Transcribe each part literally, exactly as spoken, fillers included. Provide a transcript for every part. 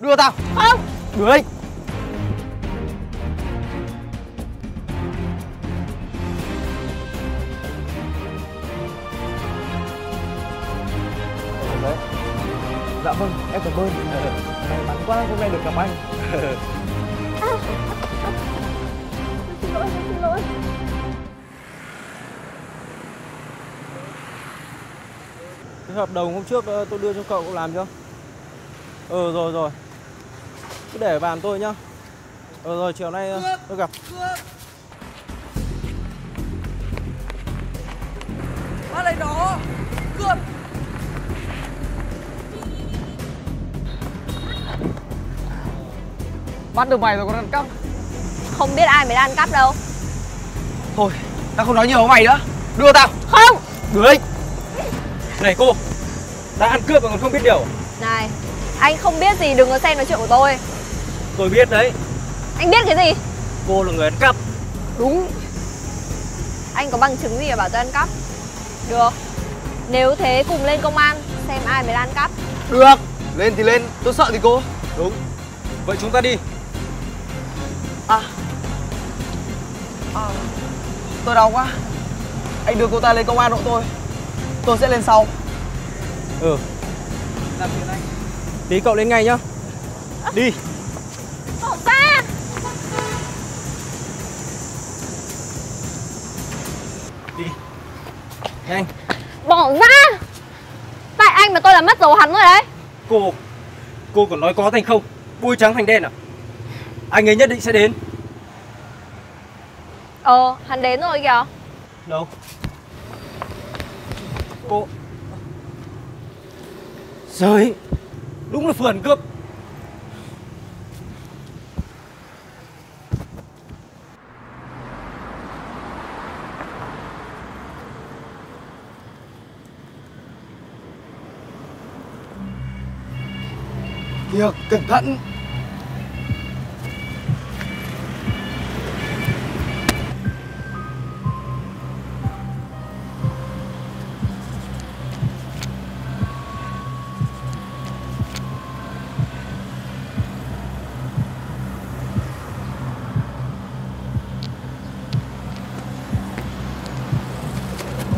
Đưa tao. Không. Đưa đi. Dạ vâng, em cảm ơn. May mắn quá hôm nay được gặp anh. À, xin lỗi, xin lỗi. Cái hợp đồng hôm trước tôi đưa cho cậu, cậu làm chưa? Ừ rồi rồi. Cứ để bàn tôi nhá. Ừ rồi, chiều nay tôi gặp. Bắt lấy nó. Cướp. Bắt được mày rồi còn ăn cắp. Không biết ai mày đang ăn cắp đâu. Thôi, tao không nói nhiều với mày nữa. Đưa tao. Không. Đưa đi. Này cô, đã ăn cướp mà còn không biết điều. Này, anh không biết gì đừng có xen vào chuyện của tôi. Tôi biết đấy. Anh biết cái gì? Cô là người ăn cắp. Đúng. Anh có bằng chứng gì mà bảo tôi ăn cắp? Được. Nếu thế cùng lên công an xem ai mới là ăn cắp. Được. Lên thì lên, tôi sợ gì cô. Đúng. Vậy chúng ta đi. À, à tôi đau quá. Anh đưa cô ta lên công an hộ tôi. Tôi sẽ lên sau. Ừ. Làm phiền anh. Tí cậu lên ngay nhá. À. Đi. Cậu ta. Đi. Nhanh. Bỏ ra. Tại anh mà tôi làm mất dấu hắn rồi đấy. Cô, cô còn nói có thành không? Bôi trắng thành đen à? Anh ấy nhất định sẽ đến. Ờ, hắn đến rồi kìa. Đâu? Cô. Giời, đúng là phường cướp. Kìa, cẩn thận.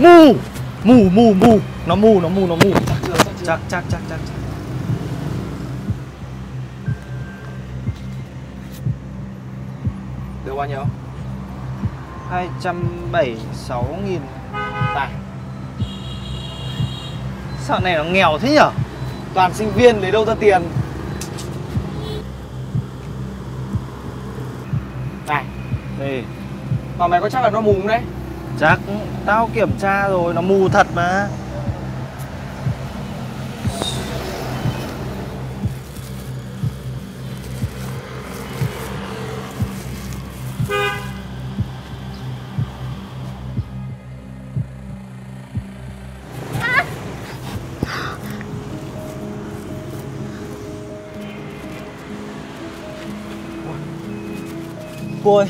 Mù, mù, mù, mù. Nó mù, nó mù, nó mù. Chắc, chắc, chắc, chắc. Được bao nhiêu? hai trăm bảy mươi sáu nghìn. Tài. Sao này nó nghèo thế nhở? Toàn sinh viên lấy đâu ra tiền. Này, đây. Mà mày có chắc là nó mù không đấy? Chắc, tao kiểm tra rồi, nó mù thật mà. À. Cô ơi.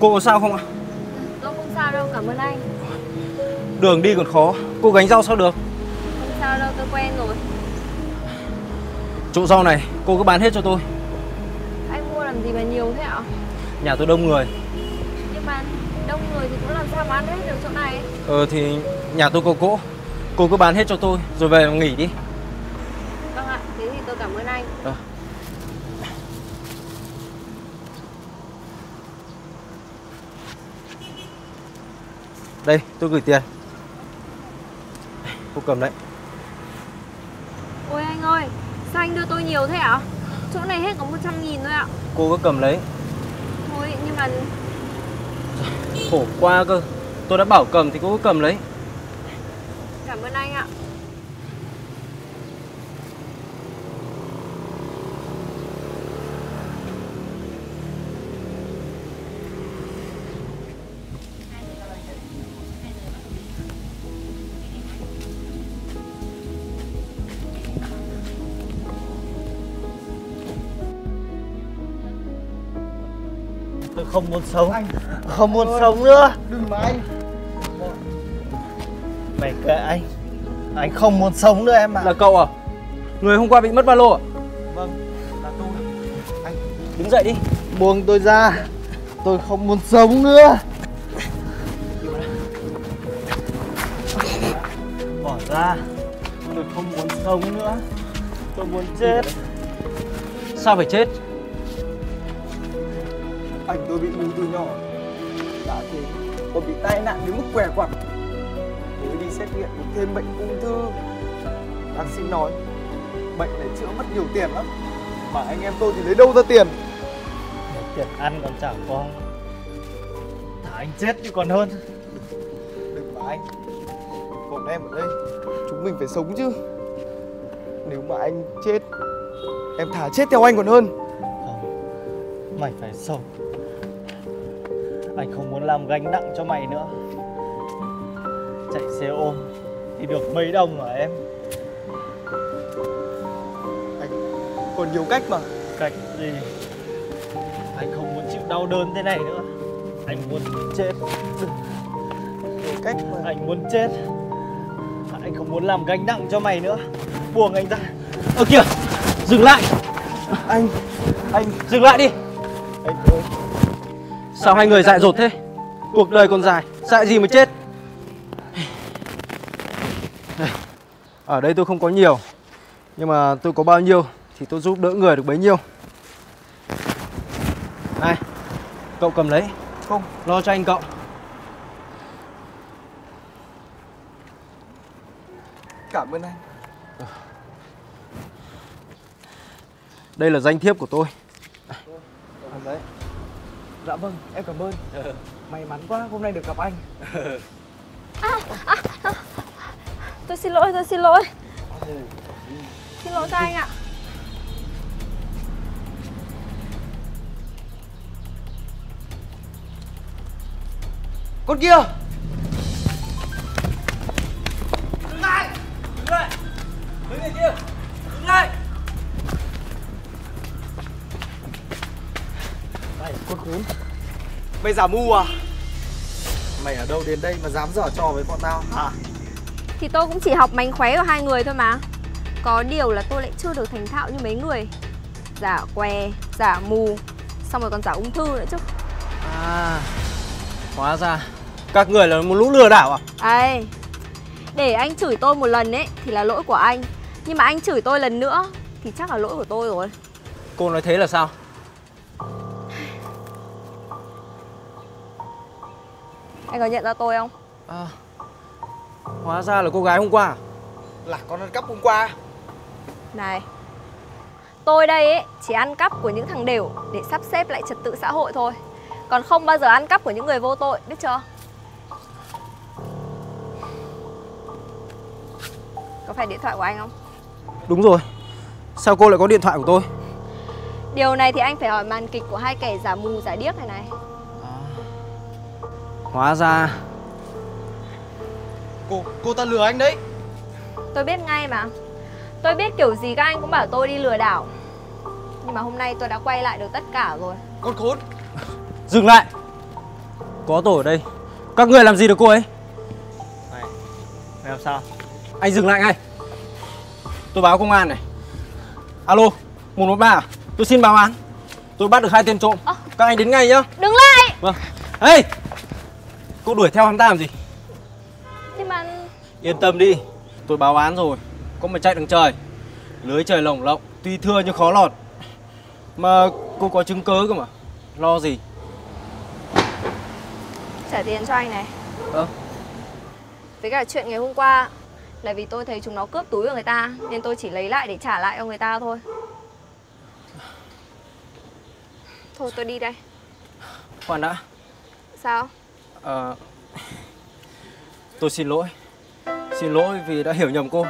Cô có sao không ạ? Tôi không sao đâu, cảm ơn anh. Đường đi còn khó, cô gánh rau sao được? Không sao đâu, tôi quen rồi. Chỗ rau này, cô cứ bán hết cho tôi. Anh mua làm gì mà nhiều thế ạ? Nhà tôi đông người. Nhưng mà đông người thì cũng làm sao mà ăn hết được chỗ này. Ờ thì nhà tôi có cỗ. Cô cứ bán hết cho tôi, rồi về nghỉ đi. Vâng ạ, thế thì tôi cảm ơn anh. Ờ. Đây, tôi gửi tiền. Cô cầm đấy. Ôi anh ơi, sao anh đưa tôi nhiều thế ạ? Chỗ này hết có một trăm nghìn thôi ạ. Cô cứ cầm lấy. Thôi, nhưng mà... Khổ quá cơ. Tôi đã bảo cầm thì cô cứ cầm lấy. Cảm ơn anh ạ. Tôi không muốn sống anh. Không muốn sống nữa. Đừng mà anh. Mày kệ anh. Anh không muốn sống nữa em ạ. Là cậu à? Người hôm qua bị mất ba lô à? Vâng, là tôi. Anh đứng dậy đi. Buông tôi ra. Tôi không muốn sống nữa. Bỏ ra. Tôi không muốn sống nữa. Tôi muốn chết. Sao phải chết? Anh tôi bị mù từ nhỏ. Đã thế, tôi bị tai nạn đến mức què quặt. Tôi đi xét nghiệm cũng thêm bệnh ung thư. Bác sĩ nói bệnh này chữa mất nhiều tiền lắm. Mà anh em tôi thì lấy đâu ra tiền? Tiền ăn còn chả có. Thả anh chết chứ còn hơn. Đừng mà anh. Còn em ở đây, chúng mình phải sống chứ. Nếu mà anh chết, em thả chết theo anh còn hơn. Không, mày phải sống. Anh không muốn làm gánh nặng cho mày nữa. Chạy xe ôm thì được mấy đồng hả em? Anh còn nhiều cách mà. Cách gì? Anh không muốn chịu đau đớn thế này nữa. Anh muốn chết. Nhiều cách mà. Anh muốn chết. Anh không muốn làm gánh nặng cho mày nữa. Buông anh ra. Ơ kìa, dừng lại. Anh, anh dừng lại đi. Anh ơi. Sao hai người dại dột thế? Cuộc đời còn dài, dại gì mà chết. Ở đây tôi không có nhiều, nhưng mà tôi có bao nhiêu thì tôi giúp đỡ người được bấy nhiêu. Này, cậu cầm lấy. Không, lo cho anh cậu. Cảm ơn anh. Đây là danh thiếp của tôi. Cầm lấy. Dạ vâng, em cảm ơn. May mắn quá hôm nay được gặp anh. À, à, à. Tôi xin lỗi, tôi xin lỗi. Ừ. Xin lỗi các anh ạ. Con kia! Đứng lại! Đứng lại! Mấy người kia! Đứng lại! Này, con khốn! Mày giả mù à? Mày ở đâu đến đây mà dám giở trò với bọn tao hả? Thì tôi cũng chỉ học mánh khóe của hai người thôi mà. Có điều là tôi lại chưa được thành thạo như mấy người. Giả què, giả mù, xong rồi còn giả ung thư nữa chứ. À, hóa ra các người là một lũ lừa đảo à? Ấy, để anh chửi tôi một lần ấy thì là lỗi của anh. Nhưng mà anh chửi tôi lần nữa thì chắc là lỗi của tôi rồi. Cô nói thế là sao? Anh có nhận ra tôi không? À, hóa ra là cô gái hôm qua à? Là con ăn cắp hôm qua. Này, tôi đây ấy, chỉ ăn cắp của những thằng đều để sắp xếp lại trật tự xã hội thôi. Còn không bao giờ ăn cắp của những người vô tội, biết chưa? Có phải điện thoại của anh không? Đúng rồi, sao cô lại có điện thoại của tôi? Điều này thì anh phải hỏi màn kịch của hai kẻ giả mù giả điếc này này. À, hóa ra Cô, cô ta lừa anh đấy. Tôi biết ngay mà. Tôi biết kiểu gì các anh cũng bảo tôi đi lừa đảo. Nhưng mà hôm nay tôi đã quay lại được tất cả rồi. Con khốn! Dừng lại! Có tôi ở đây, các người làm gì được cô ấy? Này, mày làm sao? Anh dừng lại ngay. Tôi báo công an này. Alo, một một ba à? Tôi xin báo án. Tôi bắt được hai tên trộm. À, các anh đến ngay nhá. Đứng lại! Vâng. Ê! Cô đuổi theo hắn ta làm gì? Nhưng mà... Yên tâm đi, tôi báo án rồi. Có mà chạy đằng trời. Lưới trời lồng lộng, tuy thưa nhưng khó lọt. Mà cô có chứng cớ cơ mà, lo gì. Trả tiền cho anh này. Ờ. Với cả chuyện ngày hôm qua là vì tôi thấy chúng nó cướp túi của người ta, nên tôi chỉ lấy lại để trả lại cho người ta thôi. Thôi tôi đi đây. Khoan đã. Sao? Ờ... À, tôi xin lỗi. Xin lỗi vì đã hiểu nhầm cô.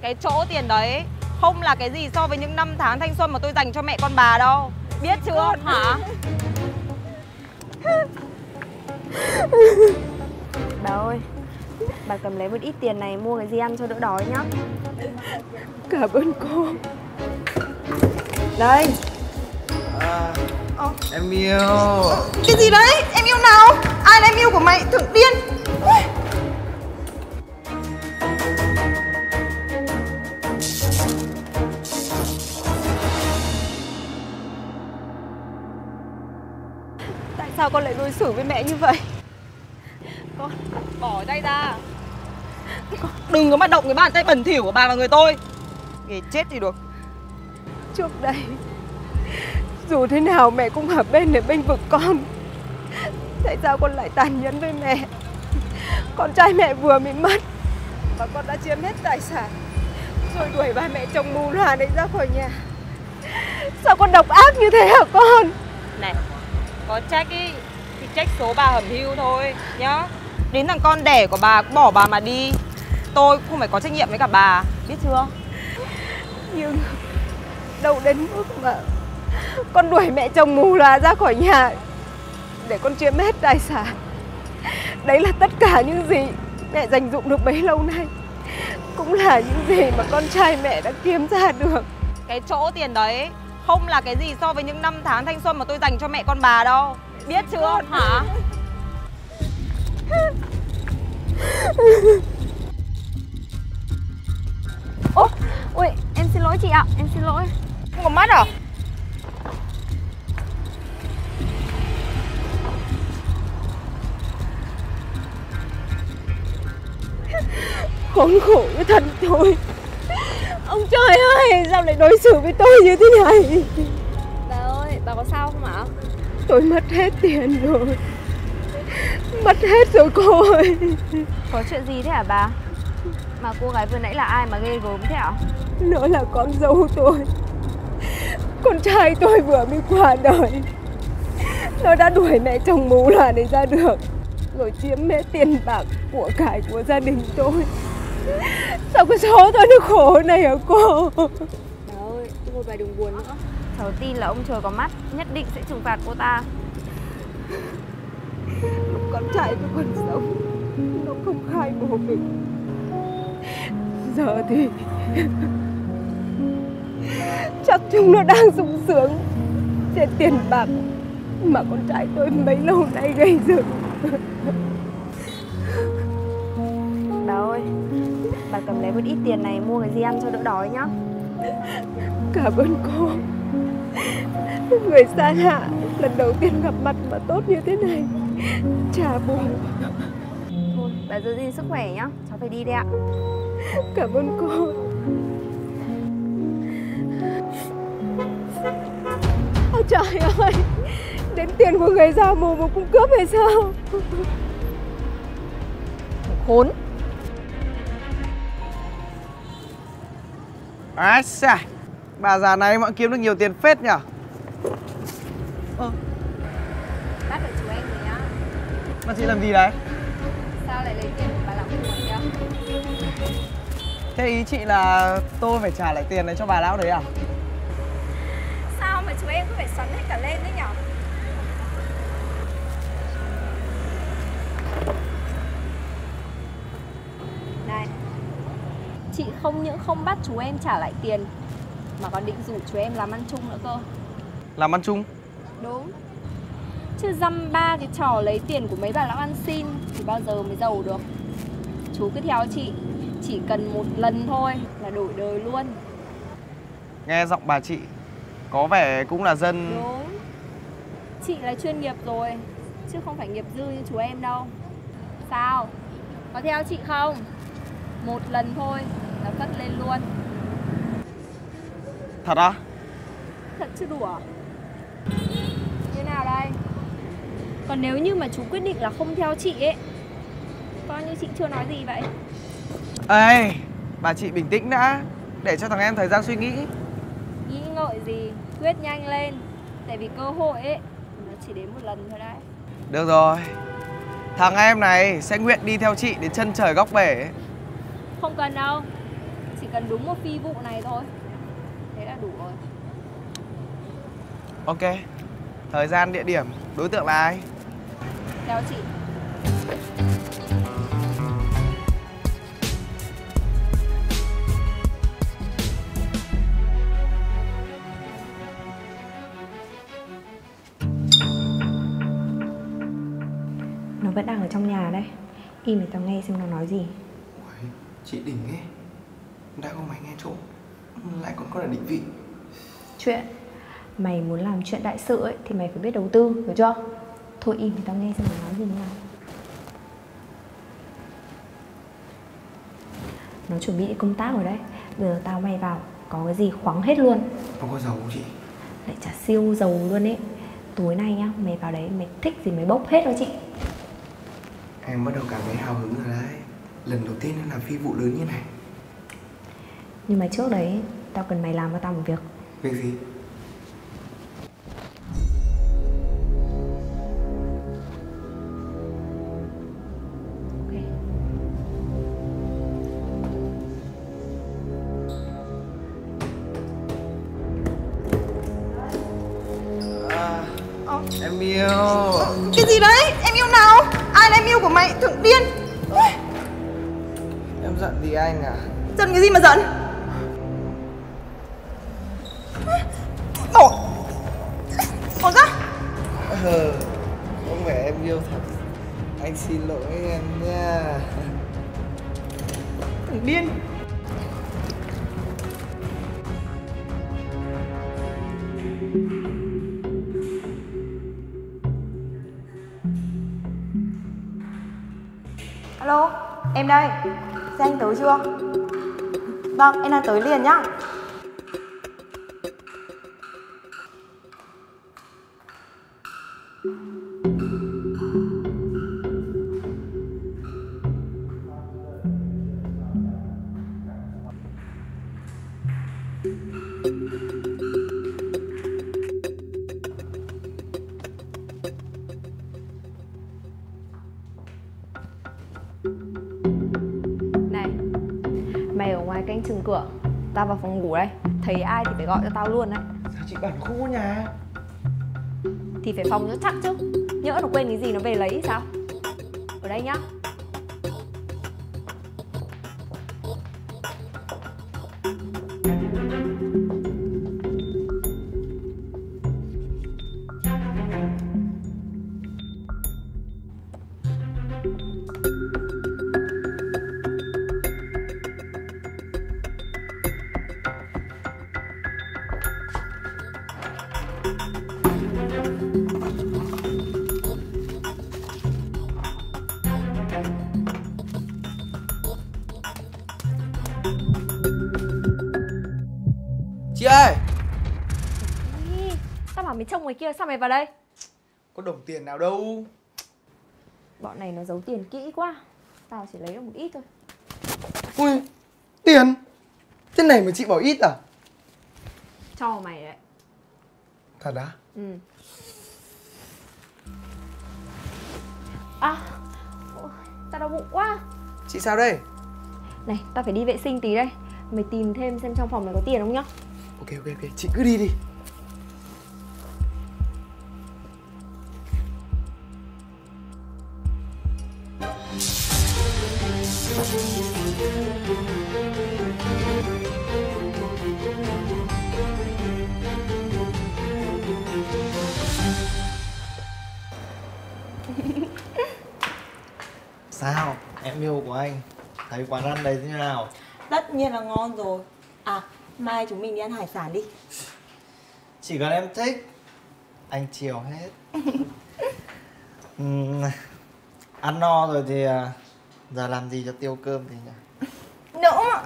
cái chỗ tiền đấy không là cái gì so với những năm tháng thanh xuân mà tôi dành cho mẹ con bà đâu. Biết chưa hả? Bà ơi, bà cầm lấy một ít tiền này mua cái gì ăn cho đỡ đói nhá. Cảm ơn cô. Đây à, oh. Em yêu. Cái gì đấy? Em yêu nào? Ai là em yêu của mày? Thượng điên. Tại sao con lại đối xử với mẹ như vậy? Con bỏ tay ra. Đừng có mà động cái bàn tay bẩn thỉu của bà và người tôi. Nghề chết thì được. Trước đây dù thế nào mẹ cũng ở bên để bênh vực con. Tại sao con lại tàn nhẫn với mẹ? Con trai mẹ vừa mới mất và con đã chiếm hết tài sản, rồi đuổi ba mẹ chồng mù loà đấy ra khỏi nhà. Sao con độc ác như thế hả con? Này, có trách ý thì trách số bà hẩm hiu thôi nhá. Đến thằng con đẻ của bà cũng bỏ bà mà đi. Tôi cũng không phải có trách nhiệm với cả bà, biết chưa? Nhưng đâu đến mức mà con đuổi mẹ chồng mù loà ra khỏi nhà để con chiếm hết tài sản. Đấy là tất cả những gì mẹ dành dụm được bấy lâu nay, cũng là những gì mà con trai mẹ đã kiếm ra được. Cái chỗ tiền đấy không là cái gì so với những năm tháng thanh xuân mà tôi dành cho mẹ con bà đâu. Biết chưa hả? Ủa, ui, em xin lỗi chị ạ, em xin lỗi. Không có mắt à? Khốn khổ với thân tôi. Ông trời ơi, sao lại đối xử với tôi như thế này? Bà ơi, bà có sao không ạ? Tôi mất hết tiền rồi. Mất hết rồi cô ơi. Có chuyện gì thế hả bà? Mà cô gái vừa nãy là ai mà ghê gớm thế ạ? Nó là con dâu tôi. Con trai tôi vừa mới qua đời. Nó đã đuổi mẹ chồng mù loà để ra được, rồi chiếm hết tiền bạc của cải của gia đình tôi. Sao cái số tôi nó khổ này hả cô? Bà ơi, thôi bà đừng buồn nữa. Cháu tin là ông trời có mắt, nhất định sẽ trừng phạt cô ta. Con trai tôi còn sống, nó không khai bố mình. Giờ thì chắc chúng nó đang sung sướng trên tiền bạc mà con trai tôi mấy lâu nay gây dựng. Bà ơi, bà cầm lấy một ít tiền này mua cái gì ăn cho đỡ đói nhá. Cảm ơn cô. Người xa lạ lần đầu tiên gặp mặt mà tốt như thế này. Chà bù. Thôi, bà giữ gìn sức khỏe nhá, cháu phải đi đây ạ. Cảm ơn cô. Ôi trời ơi, đến tiền của người già mù mà cũng cướp hay sao? Khốn. À xa, bà già này mà kiếm được nhiều tiền phết nhở? Ờ. Bắt được chú em rồi nhá. Mà chị làm gì đấy? Sao lại lấy tiền của bà lão mù vậy nhá? Thế ý chị là tôi phải trả lại tiền đấy cho bà lão đấy à? Sao mà chú em cứ phải xoắn hết cả lên đấy nhở? Chị không những không bắt chú em trả lại tiền mà còn định rủ chú em làm ăn chung nữa cơ. Làm ăn chung? Đúng. Chứ dăm ba cái trò lấy tiền của mấy bà lão ăn xin thì bao giờ mới giàu được. Chú cứ theo chị, chỉ cần một lần thôi là đổi đời luôn. Nghe giọng bà chị có vẻ cũng là dân. Đúng. Chị là chuyên nghiệp rồi, chứ không phải nghiệp dư như chú em đâu. Sao? Có theo chị không? Một lần thôi là phất lên luôn. Thật á? Thật chứ đùa. Như nào đây? Còn nếu như mà chú quyết định là không theo chị ấy, coi như chị chưa nói gì vậy. Ê, bà chị bình tĩnh đã, để cho thằng em thời gian suy nghĩ. Nghĩ ngợi gì, quyết nhanh lên. Tại vì cơ hội ấy, nó chỉ đến một lần thôi đấy. Được rồi, thằng em này sẽ nguyện đi theo chị đến chân trời góc bể. Không cần đâu, chỉ cần đúng một phi vụ này thôi, thế là đủ rồi. Ok. Thời gian, địa điểm, đối tượng là ai? Theo chị. Nó vẫn đang ở trong nhà đấy. Im để tao nghe xem nó nói gì. Ôi, chị đỉnh nghe. Đã có máy nghe trộm, lại còn có là định vị. Chuyện mày muốn làm chuyện đại sự ấy thì mày phải biết đầu tư, hiểu chưa? Thôi im thì tao nghe xem nó nói gì nào. Nó chuẩn bị công tác rồi đấy. Giờ tao mày vào, có cái gì khoáng hết luôn. Nó có giàu không chị? Lại chả siêu giàu luôn ấy. Tối nay nhá, mày vào đấy mày thích gì mày bốc hết đó chị. Em bắt đầu cảm thấy hào hứng rồi đấy. Lần đầu tiên em làm phi vụ lớn như này. Nhưng mà trước đấy, tao cần mày làm cho tao một việc. Việc gì? Em yêu. Cái gì đấy? Em yêu nào? Ai là em yêu của mày? Thượng điên. Em giận gì anh à? Giận cái gì mà giận? Bỏ Bỏ ra. Ờ, không phải em yêu thật. Anh xin lỗi em nha. Thượng điên. Alo, em đây. Xe anh tới chưa? Vâng, em đang tới liền nhá. Mày ở ngoài cánh chừng cửa, tao vào phòng ngủ đây. Thấy ai thì phải gọi cho tao luôn đấy. Sao chị bảo nó không có nhà? Thì phải phòng cho chắc chứ. Nhỡ nó quên cái gì nó về lấy sao? Ở đây nhá. Chị ơi! Ê, tao bảo mày trông ngoài kia sao mày vào đây? Có đồng tiền nào đâu. Bọn này nó giấu tiền kỹ quá. Tao chỉ lấy được một ít thôi. Ui! Tiền! Thế này mà chị bảo ít à? Cho mày đấy. Thật á? Ừ. À! Ôi, tao đau bụng quá. Chị sao đây? Này, tao phải đi vệ sinh tí đây. Mày tìm thêm xem trong phòng này có tiền không nhá. Ok ok ok, chị cứ đi đi. Sao? Em yêu của anh thấy quán ăn đây thế nào? Tất nhiên là ngon rồi. À, mai chúng mình đi ăn hải sản đi. Chỉ cần em thích, anh chiều hết. uhm, Ăn no rồi thì giờ làm gì cho tiêu cơm thì nhỉ? Nữa mà.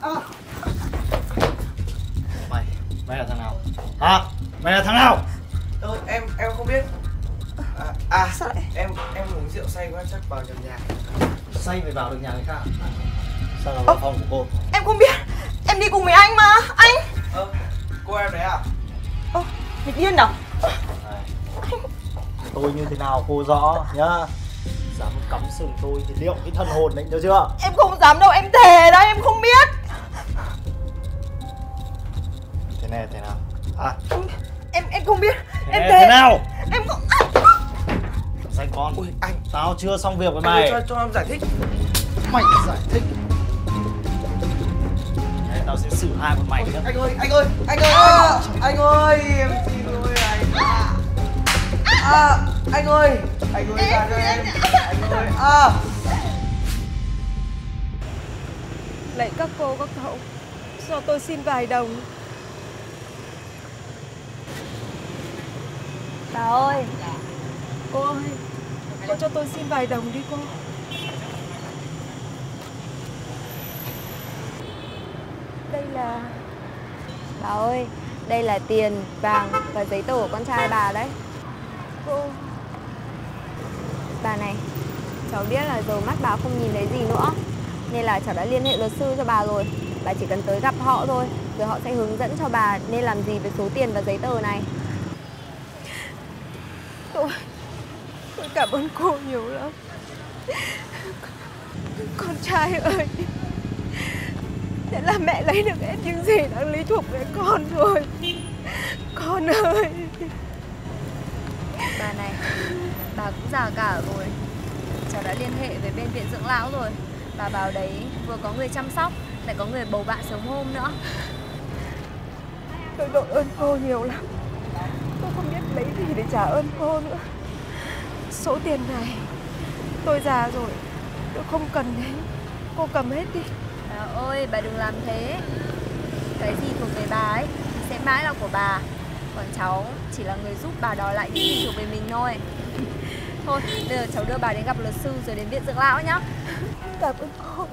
À. Mày, mày là thằng nào? Hả? Mày là thằng nào? Tôi, em, em không biết. À, à em em uống rượu say quá chắc vào nhầm nhà. Say phải vào được nhà người khác. Sao là vào phòng của cô? Em không biết, em đi cùng với anh mà, anh. Ờ, cô em đấy à? Ơ, mày điên nào? Tôi như thế nào cô rõ nhá. dám cắm sừng tôi thì liệu cái thần hồn đấy, nhớ chưa? Em không dám đâu, em thề đấy, em không biết. Thế này thế nào? À. Em em không biết. Thế em thề. Thế nào? Em không. Dành con. Ui, anh. Tao chưa xong việc với mày. Anh ơi, cho cho em giải thích. Mày giải thích. Thế tao sẽ xử hai bọn mày nữa. Anh ơi, anh ơi, anh ơi, à. Anh ơi, em xin lỗi anh. À. À, anh ơi, anh ơi ra cho em, anh ơi, à. Lạy các cô, các cậu, cho tôi xin vài đồng. Bà ơi, cô ơi, cô cho tôi xin vài đồng đi cô. Đây là... Bà ơi, đây là tiền, vàng và giấy tờ của con trai bà đấy. Cô... Bà này, cháu biết là giờ mắt bà không nhìn thấy gì nữa, nên là cháu đã liên hệ luật sư cho bà rồi. Bà chỉ cần tới gặp họ thôi, rồi họ sẽ hướng dẫn cho bà nên làm gì với số tiền và giấy tờ này. Tôi... tôi cảm ơn cô nhiều lắm. Con trai ơi, thế là mẹ lấy được hết những gì đang lý thuộc với con rồi. Con ơi. Bà này, bà cũng già cả rồi. Cháu đã liên hệ với bên viện dưỡng lão rồi. Bà bảo đấy vừa có người chăm sóc, lại có người bầu bạn sớm hôm nữa. Tôi đội ơn cô nhiều lắm. Tôi không biết lấy gì để trả ơn cô nữa. Số tiền này tôi già rồi, tôi không cần đấy. Cô cầm hết đi. Bà ơi, bà đừng làm thế. Cái gì thuộc về bà ấy sẽ mãi là của bà. Còn cháu chỉ là người giúp bà đòi lại những gì thuộc về mình thôi. Thôi, bây giờ cháu đưa bà đến gặp luật sư rồi đến viện dưỡng lão nhá. Cảm ơn cô.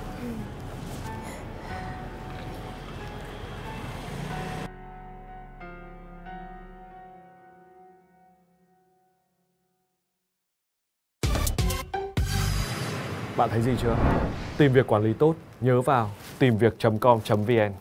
Bạn thấy gì chưa? Tìm việc quản lý tốt, nhớ vào tìm việc chấm com chấm vn.